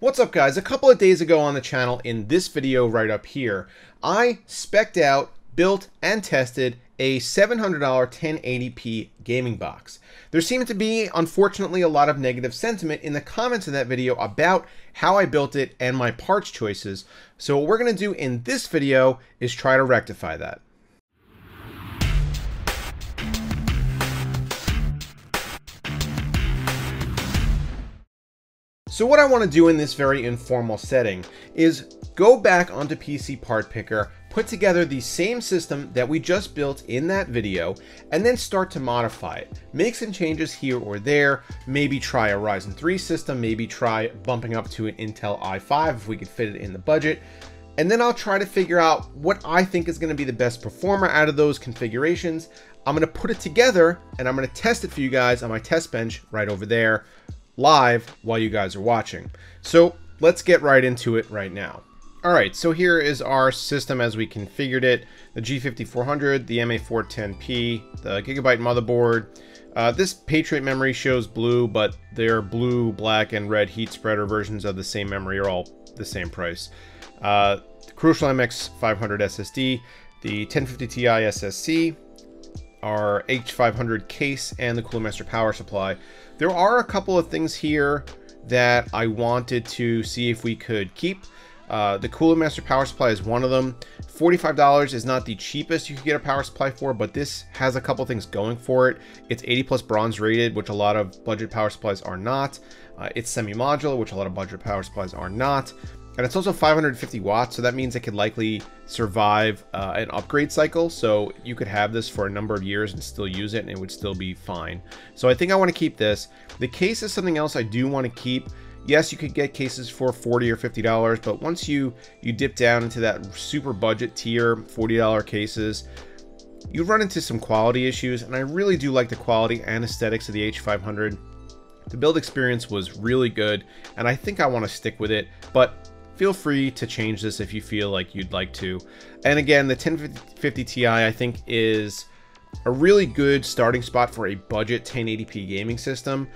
What's up, guys? A couple of days ago on the channel, in this video right up here, I spec'd out, built, and tested a $700 1080p gaming box. There seemed to be, unfortunately, a lot of negative sentiment in the comments in that video about how I built it and my parts choices. So what we're going to do in this video is try to rectify that. So what I want to do in this very informal setting is go back onto PC Part Picker, put together the same system that we just built in that video, and then start to modify it. Make some changes here or there, maybe try a Ryzen 3 system, maybe try bumping up to an Intel i5 if we could fit it in the budget. And then I'll try to figure out what I think is going to be the best performer out of those configurations. I'm going to put it together and I'm going to test it for you guys on my test bench right over there, live while you guys are watching. So let's get right into it right now. All right, so here is our system as we configured it: the G5400, the MA410P, the Gigabyte motherboard. This Patriot memory shows blue, but their blue, black, and red heat spreader versions of the same memory are all the same price. The Crucial MX500 SSD, the 1050Ti SSC, our H500 case, and the Cooler Master power supply. There are a couple of things here that I wanted to see if we could keep. The Cooler Master power supply is one of them. $45 is not the cheapest you can get a power supply for, but this has a couple things going for it. It's 80+ bronze rated, which a lot of budget power supplies are not. It's semi-modular, which a lot of budget power supplies are not. And it's also 550 watts, so that means it could likely survive an upgrade cycle. So you could have this for a number of years and still use it, and it would still be fine. So I think I want to keep this. The case is something else I do want to keep. Yes, you could get cases for $40 or $50, but once you dip down into that super budget tier, $40 cases, you run into some quality issues. And I really do like the quality and aesthetics of the H500. The build experience was really good, and I think I want to stick with it, but feel free to change this if you feel like you'd like to. And again, the 1050 Ti, I think, is a really good starting spot for a budget 1080p gaming system.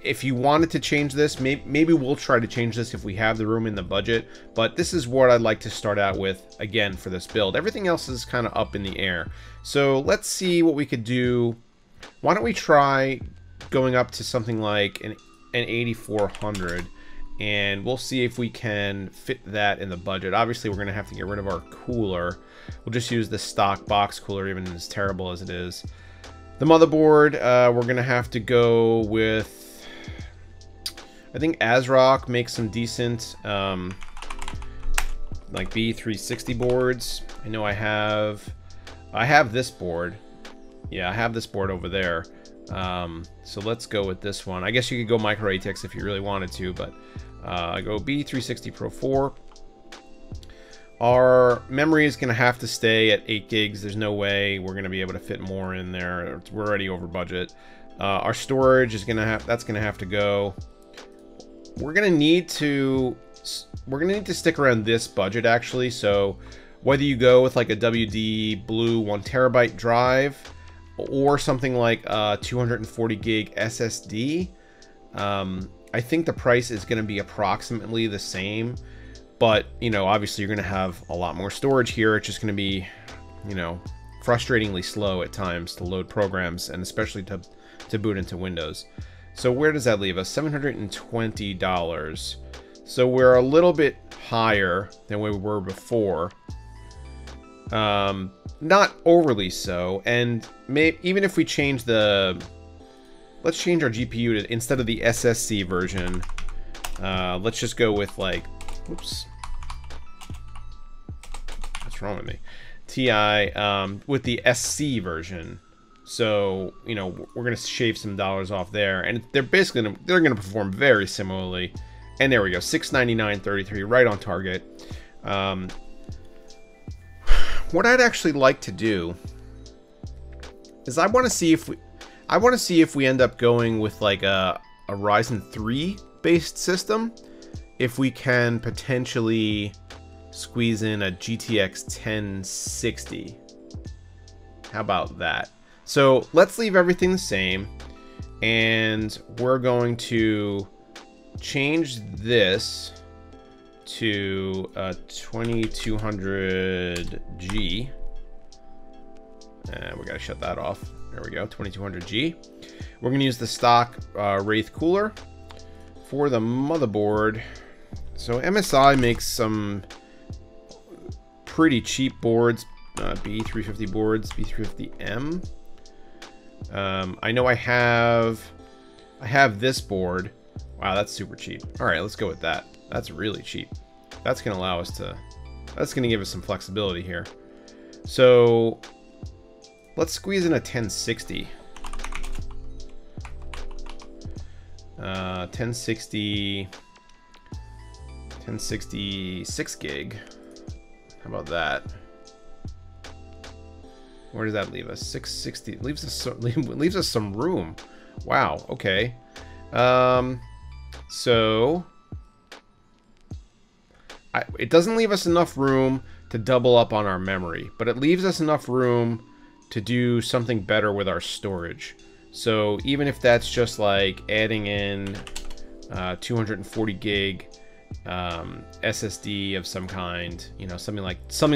If you wanted to change this, maybe we'll try to change this if we have the room in the budget, but this is what I'd like to start out with, again, for this build. Everything else is kind of up in the air. So let's see what we could do. Why don't we try going up to something like an 8400? And we'll see if we can fit that in the budget. Obviously, we're gonna have to get rid of our cooler. We'll just use the stock box cooler, even as terrible as it is. The motherboard, we're gonna have to go with, I think ASRock makes some decent, like B360 boards. I know I have this board. Yeah, I have this board over there. So let's go with this one. I guess you could go micro ATX if you really wanted to, but I go B360 Pro 4. Our memory is going to have to stay at 8 gigs. There's no way we're going to be able to fit more in there. We're already over budget. Our storage is going to have, that's going to have to go. We're going to need to stick around this budget, actually. So whether you go with like a WD Blue 1TB drive or something like a 240 gig SSD, I think the price is going to be approximately the same, but you know, obviously you're going to have a lot more storage here. It's just going to be, you know, frustratingly slow at times to load programs, and especially to boot into Windows. So where does that leave us? $720. So we're a little bit higher than we were before. Not overly so, and even if we change the, let's change our GPU to, instead of the SSC version, let's just go with like, whoops, what's wrong with me? TI, with the SC version. So, you know, we're going to shave some dollars off there, and they're basically, they're going to perform very similarly. And there we go. $699.33, right on target. What I'd actually like to do is I want to see if we end up going with like a Ryzen 3 based system, if we can potentially squeeze in a GTX 1060. How about that? So let's leave everything the same, and we're going to change this to a 2200G. And we gotta shut that off. There we go, 2200G. We're gonna use the stock Wraith cooler for the motherboard. So MSI makes some pretty cheap boards, B350 boards, B350M. I know I have this board. Wow, that's super cheap. All right, let's go with that. That's really cheap. That's gonna allow us to, that's gonna give us some flexibility here. So let's squeeze in a 1060. 1060 6 gig. How about that? Where does that leave us? 660 leaves us some room. Wow. Okay. So it doesn't leave us enough room to double up on our memory, but it leaves us enough room to do something better with our storage. So even if that's just like adding in 240 gig SSD of some kind, you know, something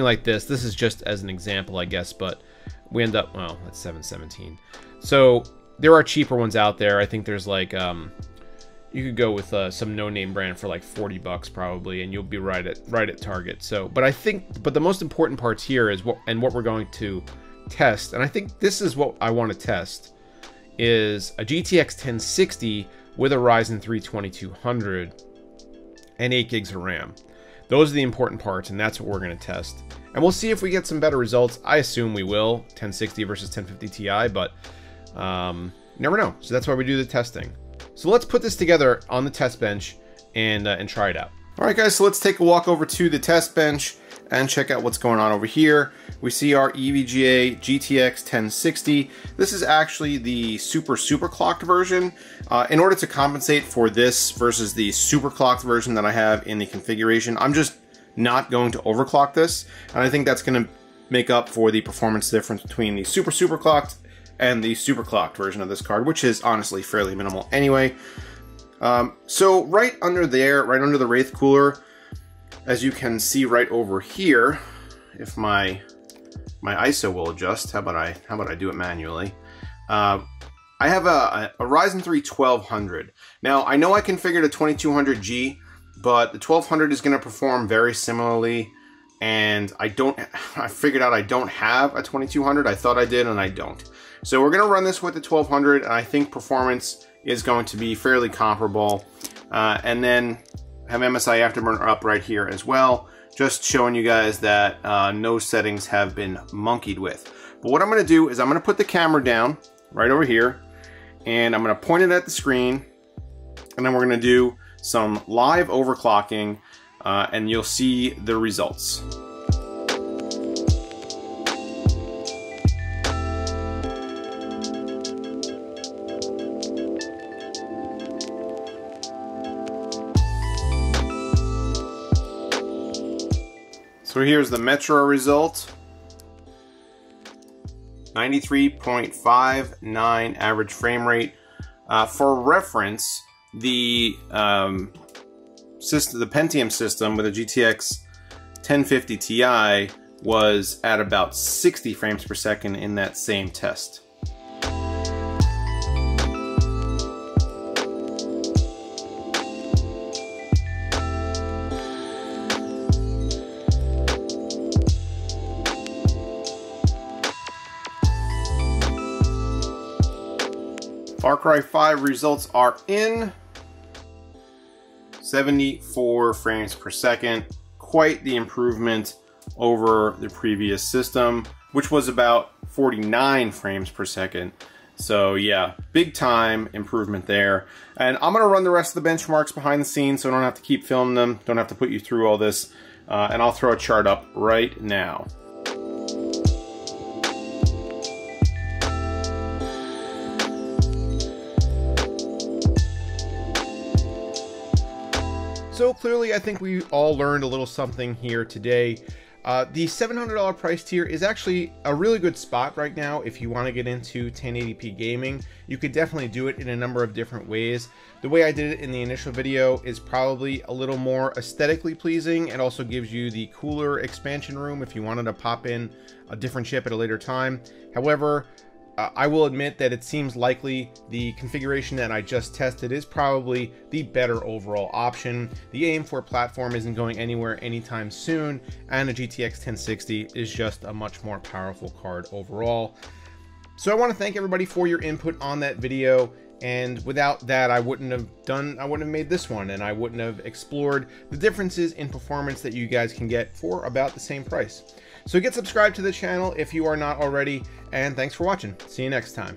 like this. This is just as an example, I guess, but we end up, well, that's 717. So there are cheaper ones out there. I think there's like, you could go with some no-name brand for like 40 bucks probably, and you'll be right at Target. So, but I think, but the most important parts here is what we're going to test. And I think this is what I want to test is a GTX 1060 with a Ryzen 3 2200 and 8 gigs of RAM. Those are the important parts, and that's what we're going to test. And we'll see if we get some better results. I assume we will, 1060 versus 1050 Ti, but never know. So that's why we do the testing. So let's put this together on the test bench and try it out. All right, guys, so let's take a walk over to the test bench and check out what's going on over here. We see our EVGA GTX 1060. This is actually the super clocked version. In order to compensate for this versus the super clocked version that I have in the configuration, I'm just not going to overclock this. And I think that's gonna make up for the performance difference between the super clocked and the super clocked version of this card, which is honestly fairly minimal anyway. So right under there, right under the Wraith cooler, as you can see right over here, if my ISO will adjust, how about I do it manually? I have a Ryzen 3 1200. Now I know I configured a 2200G, but the 1200 is going to perform very similarly, and I figured out I don't have a 2200. I thought I did, and I don't. So we're going to run this with the 1200, and I think performance is going to be fairly comparable. And then have MSI Afterburner up right here as well, just showing you guys that no settings have been monkeyed with. But what I'm gonna do is I'm gonna put the camera down right over here, and I'm gonna point it at the screen, and then we're gonna do some live overclocking, and you'll see the results. So here's the Metro result, 93.59 average frame rate. For reference, the the Pentium system with a GTX 1050 Ti was at about 60 frames per second in that same test. Far Cry 5 results are in, 74 frames per second, quite the improvement over the previous system, which was about 49 frames per second. So yeah, big time improvement there. And I'm gonna run the rest of the benchmarks behind the scenes so I don't have to keep filming them, don't have to put you through all this, and I'll throw a chart up right now. So clearly I think we all learned a little something here today. The $700 price tier is actually a really good spot right now. If you want to get into 1080p gaming, you could definitely do it in a number of different ways. The way I did it in the initial video is probably a little more aesthetically pleasing. It also gives you the cooler expansion room if you wanted to pop in a different chip at a later time. However, I will admit that it seems likely the configuration that I just tested is probably the better overall option. The AM4 platform isn't going anywhere anytime soon, and a GTX 1060 is just a much more powerful card overall. So I want to thank everybody for your input on that video. And without that, I wouldn't have made this one, and I wouldn't have explored the differences in performance that you guys can get for about the same price. So get subscribed to the channel if you are not already, and thanks for watching. See you next time.